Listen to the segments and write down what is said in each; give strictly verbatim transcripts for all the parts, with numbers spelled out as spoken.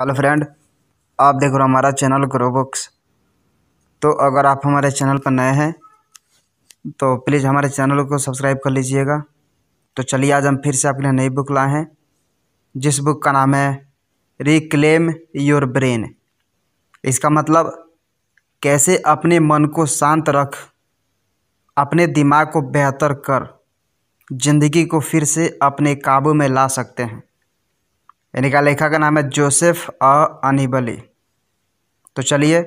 Hello friend, आप देख रहे हो हमारा चैनल ग्रो बुक्स। तो अगर आप हमारे चैनल पर नए हैं तो प्लीज़ हमारे चैनल को सब्सक्राइब कर लीजिएगा। तो चलिए, आज हम फिर से आपके लिए नई बुक लाए हैं, जिस बुक का नाम है रिक्लेम योर ब्रेन। इसका मतलब कैसे अपने मन को शांत रख, अपने दिमाग को बेहतर कर, ज़िंदगी को फिर से अपने काबू में ला सकते हैं। इनका लेखक का नाम है जोसेफ अ अनिबली। तो चलिए,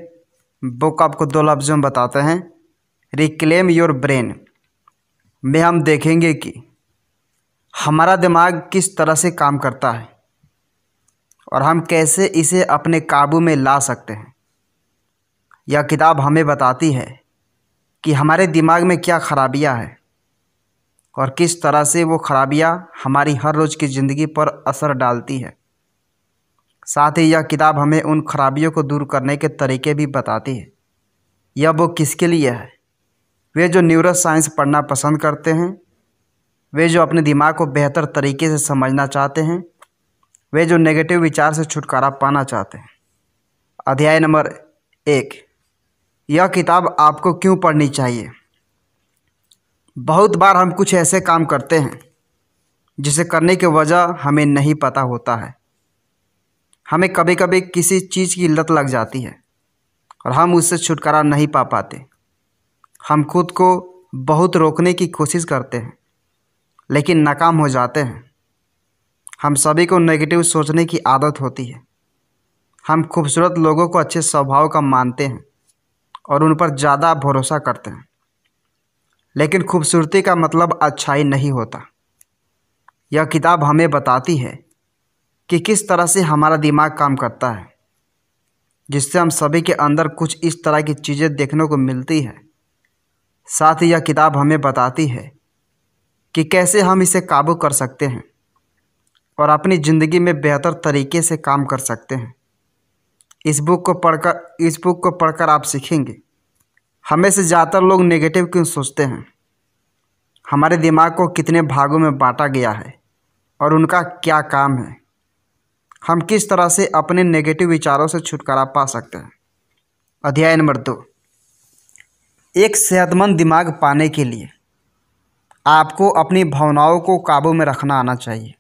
बुक आपको दो लफ्ज़ों में बताते हैं। रिक्लेम योर ब्रेन में हम देखेंगे कि हमारा दिमाग किस तरह से काम करता है और हम कैसे इसे अपने काबू में ला सकते हैं। यह किताब हमें बताती है कि हमारे दिमाग में क्या खराबियां हैं और किस तरह से वो खराबियां हमारी हर रोज़ की ज़िंदगी पर असर डालती है। साथ ही यह किताब हमें उन खराबियों को दूर करने के तरीके भी बताती है। यह बुक किसके लिए है? वे जो न्यूरो साइंस पढ़ना पसंद करते हैं, वे जो अपने दिमाग को बेहतर तरीके से समझना चाहते हैं, वे जो नेगेटिव विचार से छुटकारा पाना चाहते हैं। अध्याय नंबर एक, यह किताब आपको क्यों पढ़नी चाहिए। बहुत बार हम कुछ ऐसे काम करते हैं जिसे करने की वजह हमें नहीं पता होता है। हमें कभी कभी किसी चीज़ की लत लग जाती है और हम उससे छुटकारा नहीं पा पाते। हम खुद को बहुत रोकने की कोशिश करते हैं लेकिन नाकाम हो जाते हैं। हम सभी को नेगेटिव सोचने की आदत होती है। हम खूबसूरत लोगों को अच्छे स्वभाव का मानते हैं और उन पर ज़्यादा भरोसा करते हैं, लेकिन खूबसूरती का मतलब अच्छाई नहीं होता। यह किताब हमें बताती है कि किस तरह से हमारा दिमाग काम करता है, जिससे हम सभी के अंदर कुछ इस तरह की चीज़ें देखने को मिलती है। साथ ही यह किताब हमें बताती है कि कैसे हम इसे काबू कर सकते हैं और अपनी ज़िंदगी में बेहतर तरीके से काम कर सकते हैं। इस बुक को पढ़कर इस बुक को पढ़कर आप सीखेंगे। हमें से ज़्यादातर लोग नेगेटिव क्यों सोचते हैं, हमारे दिमाग को कितने भागों में बांटा गया है और उनका क्या काम है, हम किस तरह से अपने नेगेटिव विचारों से छुटकारा पा सकते हैं। अध्याय नंबर दो, एक सेहतमंद दिमाग पाने के लिए आपको अपनी भावनाओं को काबू में रखना आना चाहिए।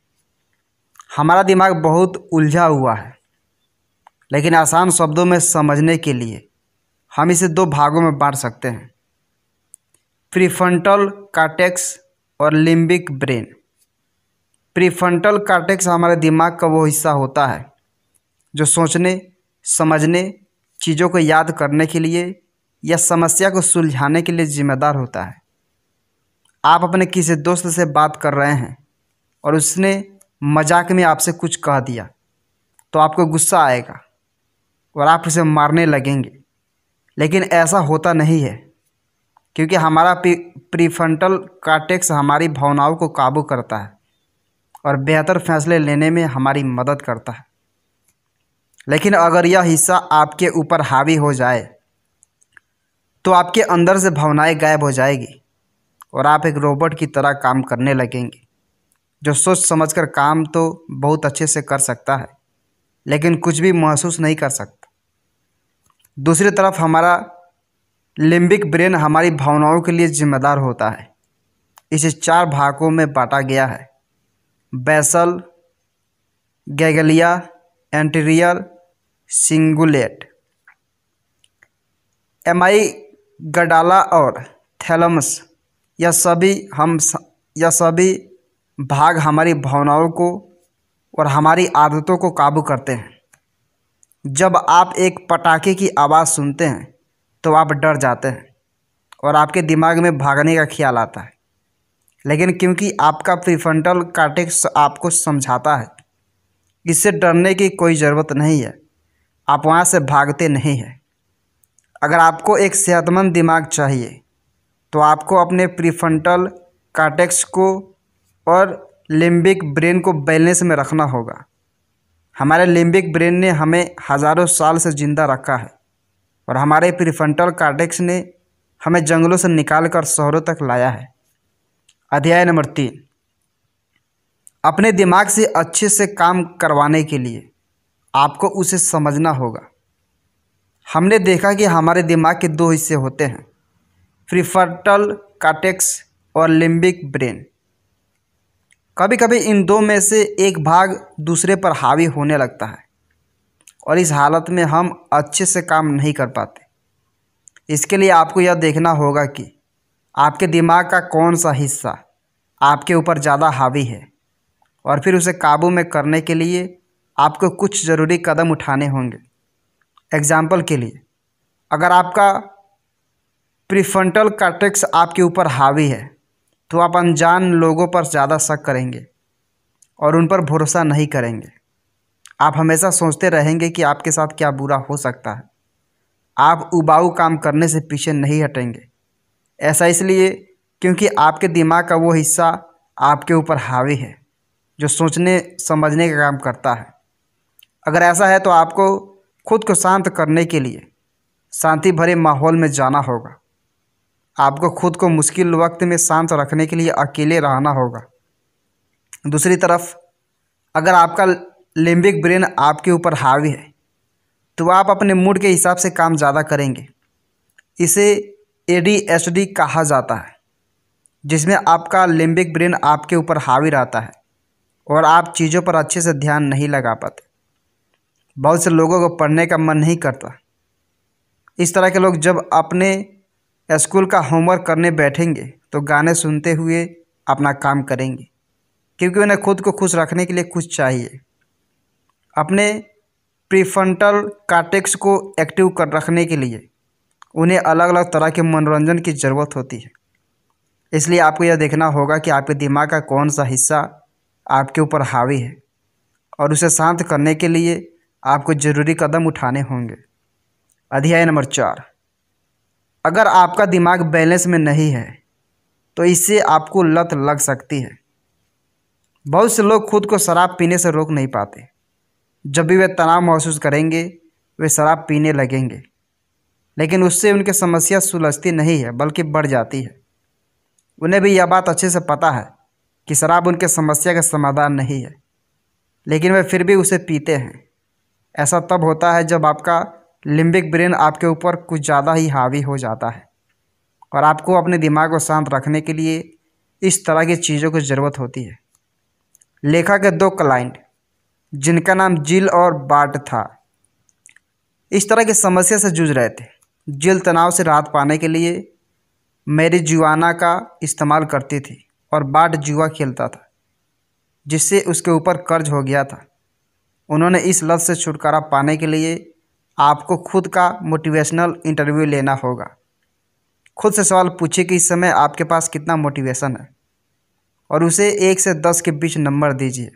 हमारा दिमाग बहुत उलझा हुआ है, लेकिन आसान शब्दों में समझने के लिए हम इसे दो भागों में बांट सकते हैं, प्रीफ्रंटल कॉर्टेक्स और लिम्बिक ब्रेन। प्रीफ्रंटल कॉर्टेक्स हमारे दिमाग का वो हिस्सा होता है जो सोचने, समझने, चीज़ों को याद करने के लिए या समस्या को सुलझाने के लिए जिम्मेदार होता है। आप अपने किसी दोस्त से बात कर रहे हैं और उसने मजाक में आपसे कुछ कह दिया तो आपको गुस्सा आएगा और आप उसे मारने लगेंगे, लेकिन ऐसा होता नहीं है क्योंकि हमारा प्रीफ्रंटल कॉर्टेक्स हमारी भावनाओं को काबू करता है और बेहतर फैसले लेने में हमारी मदद करता है। लेकिन अगर यह हिस्सा आपके ऊपर हावी हो जाए तो आपके अंदर से भावनाएं गायब हो जाएगी और आप एक रोबोट की तरह काम करने लगेंगे, जो सोच समझकर काम तो बहुत अच्छे से कर सकता है लेकिन कुछ भी महसूस नहीं कर सकता। दूसरी तरफ हमारा लिम्बिक ब्रेन हमारी भावनाओं के लिए जिम्मेदार होता है। इसे चार भागों में बांटा गया है, basal ganglia, anterior cingulate, amygdala और थैलेमस। यह सभी हम यह सभी भाग हमारी भावनाओं को और हमारी आदतों को काबू करते हैं। जब आप एक पटाखे की आवाज़ सुनते हैं तो आप डर जाते हैं और आपके दिमाग में भागने का ख्याल आता है, लेकिन क्योंकि आपका प्रीफ्रंटल कॉर्टेक्स आपको समझाता है इससे डरने की कोई ज़रूरत नहीं है, आप वहाँ से भागते नहीं हैं। अगर आपको एक सेहतमंद दिमाग चाहिए तो आपको अपने प्रीफ्रंटल कॉर्टेक्स को और लिम्बिक ब्रेन को बैलेंस में रखना होगा। हमारे लिम्बिक ब्रेन ने हमें हज़ारों साल से ज़िंदा रखा है और हमारे प्रीफ्रंटल कॉर्टेक्स ने हमें जंगलों से निकालकर शहरों तक लाया है। अध्याय नंबर तीन, अपने दिमाग से अच्छे से काम करवाने के लिए आपको उसे समझना होगा। हमने देखा कि हमारे दिमाग के दो हिस्से होते हैं, प्रीफ्रंटल कॉर्टेक्स और लिम्बिक ब्रेन। कभी कभी इन दो में से एक भाग दूसरे पर हावी होने लगता है और इस हालत में हम अच्छे से काम नहीं कर पाते। इसके लिए आपको यह देखना होगा कि आपके दिमाग का कौन सा हिस्सा आपके ऊपर ज़्यादा हावी है और फिर उसे काबू में करने के लिए आपको कुछ ज़रूरी कदम उठाने होंगे। एग्जाम्पल के लिए, अगर आपका प्रीफ्रंटल कॉर्टेक्स आपके ऊपर हावी है तो आप अनजान लोगों पर ज़्यादा शक करेंगे और उन पर भरोसा नहीं करेंगे। आप हमेशा सोचते रहेंगे कि आपके साथ क्या बुरा हो सकता है। आप उबाऊ काम करने से पीछे नहीं हटेंगे, ऐसा इसलिए क्योंकि आपके दिमाग का वो हिस्सा आपके ऊपर हावी है जो सोचने समझने का काम करता है। अगर ऐसा है तो आपको खुद को शांत करने के लिए शांति भरे माहौल में जाना होगा। आपको खुद को मुश्किल वक्त में शांत रखने के लिए अकेले रहना होगा। दूसरी तरफ, अगर आपका लिम्बिक ब्रेन आपके ऊपर हावी है तो आप अपने मूड के हिसाब से काम ज़्यादा करेंगे। इसे ए डी एच डी कहा जाता है, जिसमें आपका लिम्बिक ब्रेन आपके ऊपर हावी रहता है और आप चीज़ों पर अच्छे से ध्यान नहीं लगा पाते। बहुत से लोगों को पढ़ने का मन नहीं करता। इस तरह के लोग जब अपने स्कूल का होमवर्क करने बैठेंगे तो गाने सुनते हुए अपना काम करेंगे, क्योंकि उन्हें खुद को खुश रखने के लिए कुछ चाहिए। अपने प्रीफ्रंटल कॉर्टेक्स को एक्टिव कर रखने के लिए उन्हें अलग अलग तरह के मनोरंजन की ज़रूरत होती है। इसलिए आपको यह देखना होगा कि आपके दिमाग का कौन सा हिस्सा आपके ऊपर हावी है और उसे शांत करने के लिए आपको ज़रूरी कदम उठाने होंगे। अध्याय नंबर चार, अगर आपका दिमाग बैलेंस में नहीं है तो इससे आपको लत लग सकती है। बहुत से लोग खुद को शराब पीने से रोक नहीं पाते। जब भी वे तनाव महसूस करेंगे वे शराब पीने लगेंगे, लेकिन उससे उनकी समस्या सुलझती नहीं है बल्कि बढ़ जाती है। उन्हें भी यह बात अच्छे से पता है कि शराब उनके समस्या का समाधान नहीं है, लेकिन वे फिर भी उसे पीते हैं। ऐसा तब होता है जब आपका लिम्बिक ब्रेन आपके ऊपर कुछ ज़्यादा ही हावी हो जाता है और आपको अपने दिमाग को शांत रखने के लिए इस तरह की चीज़ों की ज़रूरत होती है। लेखा के दो क्लाइंट, जिनका नाम जिल और बाट था, इस तरह की समस्या से जूझ रहे थे। जिल तनाव से राहत पाने के लिए मैरिजुआना का इस्तेमाल करती थी और बाट जुआ खेलता था, जिससे उसके ऊपर कर्ज हो गया था। उन्होंने इस लत से छुटकारा पाने के लिए आपको खुद का मोटिवेशनल इंटरव्यू लेना होगा। खुद से सवाल पूछिए कि इस समय आपके पास कितना मोटिवेशन है और उसे एक से दस के बीच नंबर दीजिए।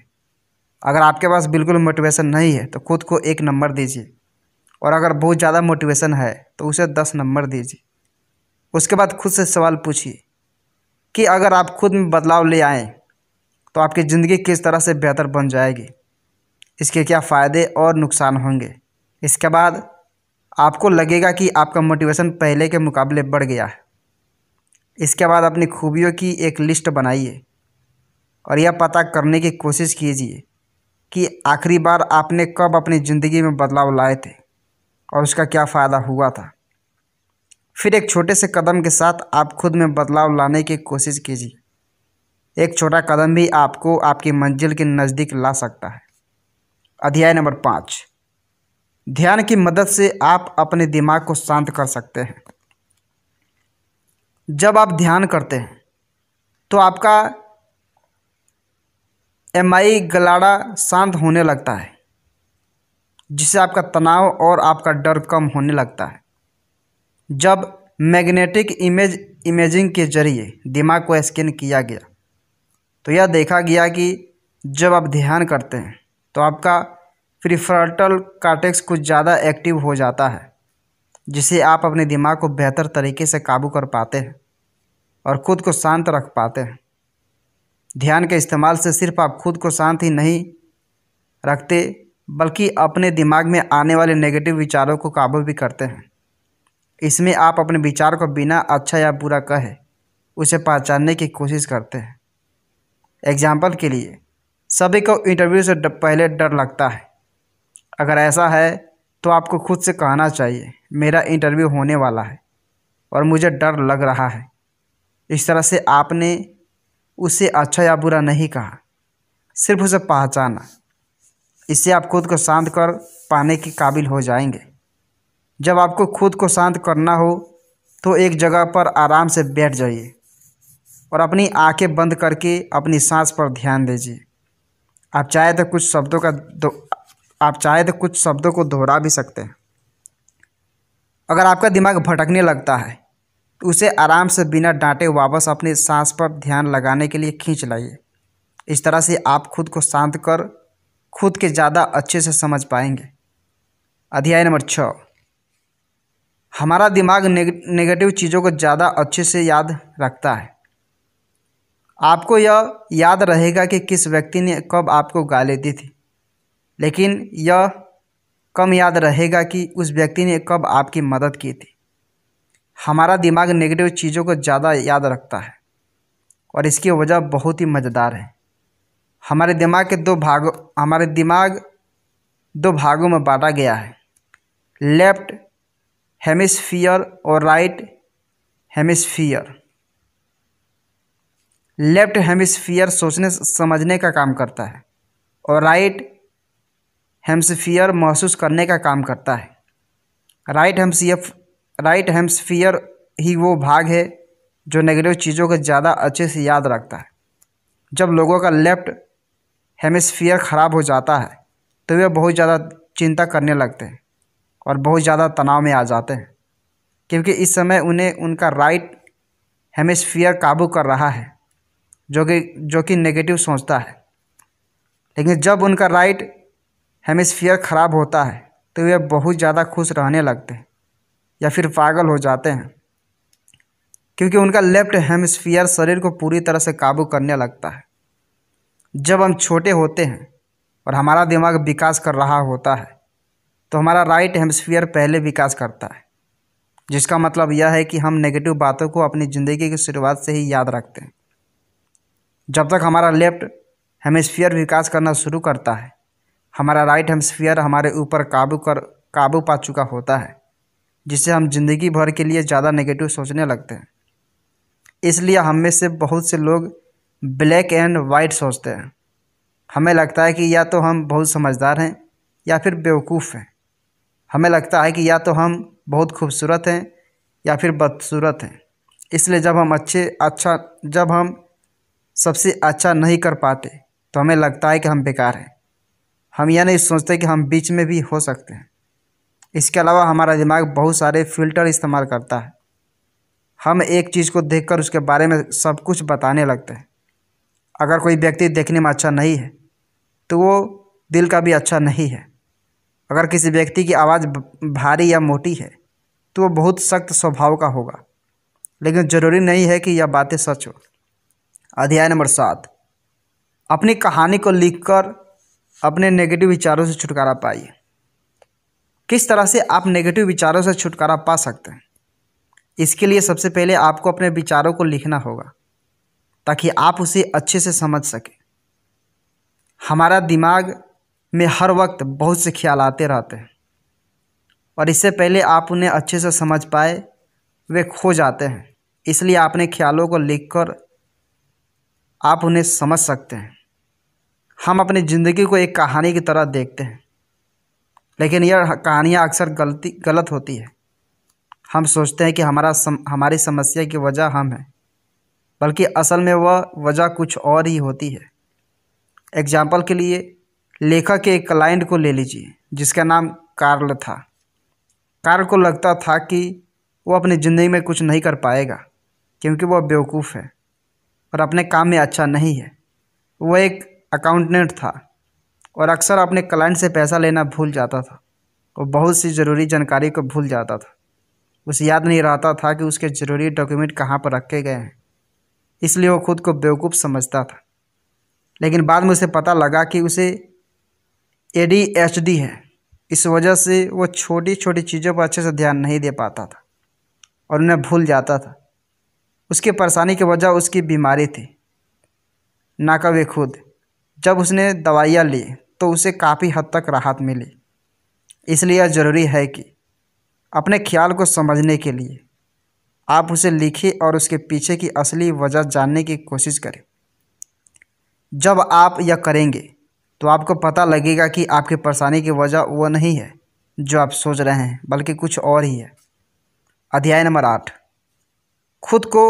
अगर आपके पास बिल्कुल मोटिवेशन नहीं है तो खुद को एक नंबर दीजिए, और अगर बहुत ज़्यादा मोटिवेशन है तो उसे दस नंबर दीजिए। उसके बाद खुद से सवाल पूछिए कि अगर आप खुद में बदलाव ले आएँ तो आपकी ज़िंदगी किस तरह से बेहतर बन जाएगी, इसके क्या फ़ायदे और नुकसान होंगे। इसके बाद आपको लगेगा कि आपका मोटिवेशन पहले के मुकाबले बढ़ गया है। इसके बाद अपनी खूबियों की एक लिस्ट बनाइए और यह पता करने की कोशिश कीजिए कि आखिरी बार आपने कब अपनी ज़िंदगी में बदलाव लाए थे और उसका क्या फ़ायदा हुआ था। फिर एक छोटे से कदम के साथ आप खुद में बदलाव लाने की कोशिश कीजिए। एक छोटा कदम भी आपको आपकी मंजिल के नज़दीक ला सकता है। अध्याय नंबर पाँच, ध्यान की मदद से आप अपने दिमाग को शांत कर सकते हैं। जब आप ध्यान करते हैं तो आपका एमाइगलाडा शांत होने लगता है, जिससे आपका तनाव और आपका डर कम होने लगता है। जब मैग्नेटिक इमेज इमेजिंग के जरिए दिमाग को स्कैन किया गया तो यह देखा गया कि जब आप ध्यान करते हैं तो आपका प्रीफ्रंटल कॉर्टेक्स कुछ ज़्यादा एक्टिव हो जाता है, जिससे आप अपने दिमाग को बेहतर तरीके से काबू कर पाते हैं और ख़ुद को शांत रख पाते हैं। ध्यान के इस्तेमाल से सिर्फ आप खुद को शांत ही नहीं रखते, बल्कि अपने दिमाग में आने वाले नेगेटिव विचारों को काबू भी करते हैं। इसमें आप अपने विचार को बिना अच्छा या बुरा कहे उसे पहचानने की कोशिश करते हैं। एग्जाम्पल के लिए, सभी को इंटरव्यू से पहले डर लगता है अगर ऐसा है तो आपको खुद से कहना चाहिए मेरा इंटरव्यू होने वाला है और मुझे डर लग रहा है। इस तरह से आपने उसे अच्छा या बुरा नहीं कहा, सिर्फ उसे पहचाना। इससे आप खुद को शांत कर पाने के काबिल हो जाएंगे। जब आपको खुद को शांत करना हो तो एक जगह पर आराम से बैठ जाइए और अपनी आंखें बंद करके अपनी सांस पर ध्यान दीजिए। आप चाहे तो कुछ शब्दों का आप चाहे तो कुछ शब्दों को दोहरा भी सकते हैं। अगर आपका दिमाग भटकने लगता है तो उसे आराम से बिना डांटे वापस अपनी सांस पर ध्यान लगाने के लिए खींच लाइए। इस तरह से आप खुद को शांत कर खुद के ज़्यादा अच्छे से समझ पाएंगे। अध्याय नंबर छः, हमारा दिमाग नेगेटिव चीज़ों को ज़्यादा अच्छे से याद रखता है। आपको यह याद रहेगा कि किस व्यक्ति ने कब आपको गाली दी थी, लेकिन यह कम याद रहेगा कि उस व्यक्ति ने कब आपकी मदद की थी। हमारा दिमाग नेगेटिव चीज़ों को ज़्यादा याद रखता है और इसकी वजह बहुत ही मज़ेदार है। हमारे दिमाग के दो भागों हमारे दिमाग दो भागों में बांटा गया है, लेफ्ट हेमिस्फीयर और राइट हेमिस्फीयर। लेफ्ट हेमिस्फीयर सोचने समझने का काम करता है और राइट हेमिस्फीयर महसूस करने का काम करता है। राइट हेमिस्फीयर राइट हेमिस्फीयर ही वो भाग है जो नेगेटिव चीज़ों को ज़्यादा अच्छे से याद रखता है। जब लोगों का लेफ्ट हेमिस्फीयर ख़राब हो जाता है तो वे बहुत ज़्यादा चिंता करने लगते हैं और बहुत ज़्यादा तनाव में आ जाते हैं, क्योंकि इस समय उन्हें उनका राइट हेमिस्फीयर काबू कर रहा है जो कि जो कि नेगेटिव सोचता है। लेकिन जब उनका राइट हेमिस्फीयर ख़राब होता है तो वे बहुत ज़्यादा खुश रहने लगते हैं या फिर पागल हो जाते हैं, क्योंकि उनका लेफ्ट हेमिस्फीयर शरीर को पूरी तरह से काबू करने लगता है। जब हम छोटे होते हैं और हमारा दिमाग विकास कर रहा होता है तो हमारा राइट हेमिस्फीयर पहले विकास करता है, जिसका मतलब यह है कि हम नेगेटिव बातों को अपनी ज़िंदगी की शुरुआत से ही याद रखते हैं। जब तक हमारा लेफ्ट हेमिस्फीयर विकास करना शुरू करता है, हमारा राइट हेमिस्फीयर हमारे ऊपर काबू कर काबू पा चुका होता है, जिससे हम ज़िंदगी भर के लिए ज़्यादा नेगेटिव सोचने लगते हैं। इसलिए हम में से बहुत से लोग ब्लैक एंड वाइट सोचते हैं। हमें लगता है कि या तो हम बहुत समझदार हैं या फिर बेवकूफ़ हैं। हमें लगता है कि या तो हम बहुत खूबसूरत हैं या फिर बदसूरत हैं। इसलिए जब हम अच्छे अच्छा जब हम सबसे अच्छा नहीं कर पाते तो हमें लगता है कि हम बेकार हैं। हम यह नहीं सोचते कि हम बीच में भी हो सकते हैं। इसके अलावा हमारा दिमाग बहुत सारे फ़िल्टर इस्तेमाल करता है। हम एक चीज़ को देखकर उसके बारे में सब कुछ बताने लगते हैं। अगर कोई व्यक्ति देखने में अच्छा नहीं है तो वो दिल का भी अच्छा नहीं है। अगर किसी व्यक्ति की आवाज़ भारी या मोटी है तो वो बहुत सख्त स्वभाव का होगा, लेकिन ज़रूरी नहीं है कि यह बातें सच हो। अध्याय नंबर सात, अपनी कहानी को लिखकर अपने नेगेटिव विचारों से छुटकारा पाइए। किस तरह से आप नेगेटिव विचारों से छुटकारा पा सकते हैं? इसके लिए सबसे पहले आपको अपने विचारों को लिखना होगा ताकि आप उसे अच्छे से समझ सकें। हमारा दिमाग में हर वक्त बहुत से ख्याल आते रहते हैं और इससे पहले आप उन्हें अच्छे से समझ पाए वे खो जाते हैं। इसलिए आपने ख्यालों को लिखकर आप उन्हें समझ सकते हैं। हम अपनी ज़िंदगी को एक कहानी की तरह देखते हैं, लेकिन यह कहानियाँ अक्सर गलती गलत होती है। हम सोचते हैं कि हमारा सम, हमारी समस्या की वजह हम हैं, बल्कि असल में वह वजह कुछ और ही होती है। एग्जाम्पल के लिए लेखक के एक क्लाइंट को ले लीजिए जिसका नाम कार्ल था। कार्ल को लगता था कि वो अपनी ज़िंदगी में कुछ नहीं कर पाएगा क्योंकि वह बेवकूफ़ है और अपने काम में अच्छा नहीं है। वह एक अकाउंटेंट था और अक्सर अपने क्लाइंट से पैसा लेना भूल जाता था और बहुत सी ज़रूरी जानकारी को भूल जाता था। उसे याद नहीं रहता था कि उसके ज़रूरी डॉक्यूमेंट कहाँ पर रखे गए हैं, इसलिए वो खुद को बेवकूफ़ समझता था। लेकिन बाद में उसे पता लगा कि उसे ए डी एच डी है। इस वजह से वो छोटी छोटी चीज़ों पर अच्छे से ध्यान नहीं दे पाता था और उन्हें भूल जाता था। उसकी परेशानी की वजह उसकी बीमारी थी, ना कि वे खुद। जब उसने दवाइयाँ ली तो उसे काफ़ी हद तक राहत मिली इसलिए यह ज़रूरी है कि अपने ख्याल को समझने के लिए आप उसे लिखें और उसके पीछे की असली वजह जानने की कोशिश करें। जब आप यह करेंगे तो आपको पता लगेगा कि आपकी परेशानी की वजह वो नहीं है जो आप सोच रहे हैं, बल्कि कुछ और ही है। अध्याय नंबर आठ, खुद को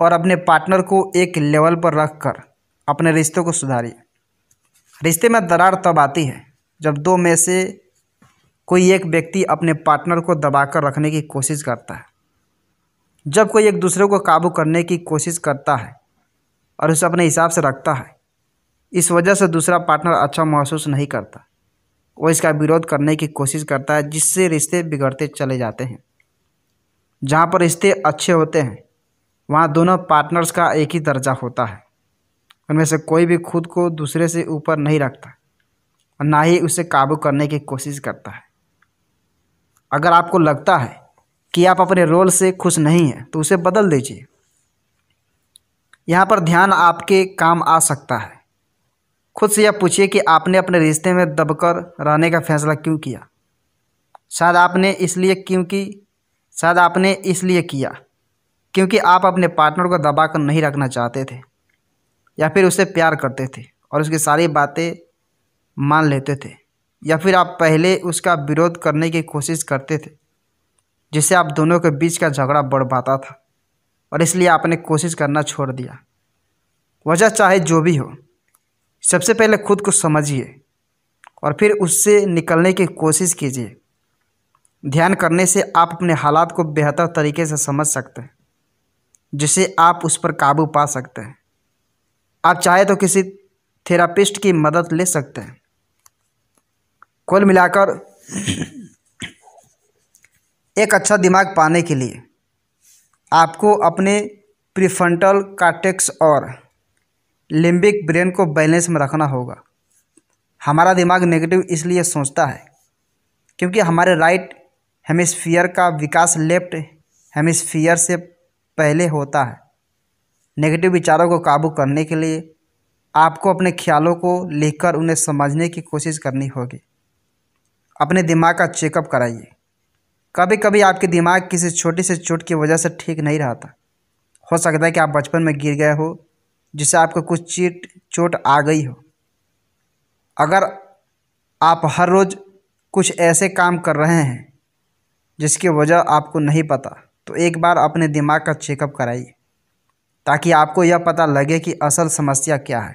और अपने पार्टनर को एक लेवल पर रख कर अपने रिश्तों को सुधारिए। रिश्ते में दरार तब आती है जब दो में से कोई एक व्यक्ति अपने पार्टनर को दबाकर रखने की कोशिश करता है। जब कोई एक दूसरे को काबू करने की कोशिश करता है और उसे अपने हिसाब से रखता है, इस वजह से दूसरा पार्टनर अच्छा महसूस नहीं करता। वो इसका विरोध करने की कोशिश करता है, जिससे रिश्ते बिगड़ते चले जाते हैं। जहाँ पर रिश्ते अच्छे होते हैं वहाँ दोनों पार्टनर्स का एक ही दर्जा होता है। उनमें से कोई भी खुद को दूसरे से ऊपर नहीं रखता और ना ही उसे काबू करने की कोशिश करता है। अगर आपको लगता है कि आप अपने रोल से खुश नहीं हैं तो उसे बदल दीजिए। यहाँ पर ध्यान आपके काम आ सकता है। खुद से यह पूछिए कि आपने अपने रिश्ते में दबकर रहने का फैसला क्यों किया। शायद आपने इसलिए क्योंकि शायद आपने इसलिए किया क्योंकि आप अपने पार्टनर को दबाकर नहीं रखना चाहते थे, या फिर उसे प्यार करते थे और उसकी सारी बातें मान लेते थे, या फिर आप पहले उसका विरोध करने की कोशिश करते थे, जिससे आप दोनों के बीच का झगड़ा बढ़ पाता था और इसलिए आपने कोशिश करना छोड़ दिया। वजह चाहे जो भी हो, सबसे पहले खुद को समझिए और फिर उससे निकलने की कोशिश कीजिए। ध्यान करने से आप अपने हालात को बेहतर तरीके से समझ सकते हैं, जिससे आप उस पर काबू पा सकते हैं। आप चाहे तो किसी थेरापिस्ट की मदद ले सकते हैं। कुल मिलाकर एक अच्छा दिमाग पाने के लिए आपको अपने प्रीफ्रंटल कॉर्टेक्स और लिम्बिक ब्रेन को बैलेंस में रखना होगा। हमारा दिमाग नेगेटिव इसलिए सोचता है क्योंकि हमारे राइट हेमिस्फीयर का विकास लेफ्ट हेमिस्फीयर से पहले होता है। नेगेटिव विचारों को काबू करने के लिए आपको अपने ख्यालों को लिखकर उन्हें समझने की कोशिश करनी होगी। अपने दिमाग का चेकअप कराइए। कभी कभी आपके दिमाग किसी छोटी से चोट की वजह से ठीक नहीं रहता। हो सकता है कि आप बचपन में गिर गए हो, जिससे आपको कुछ चीट चोट आ गई हो। अगर आप हर रोज़ कुछ ऐसे काम कर रहे हैं जिसकी वजह आपको नहीं पता, तो एक बार अपने दिमाग का चेकअप कराइए ताकि आपको यह पता लगे कि असल समस्या क्या है।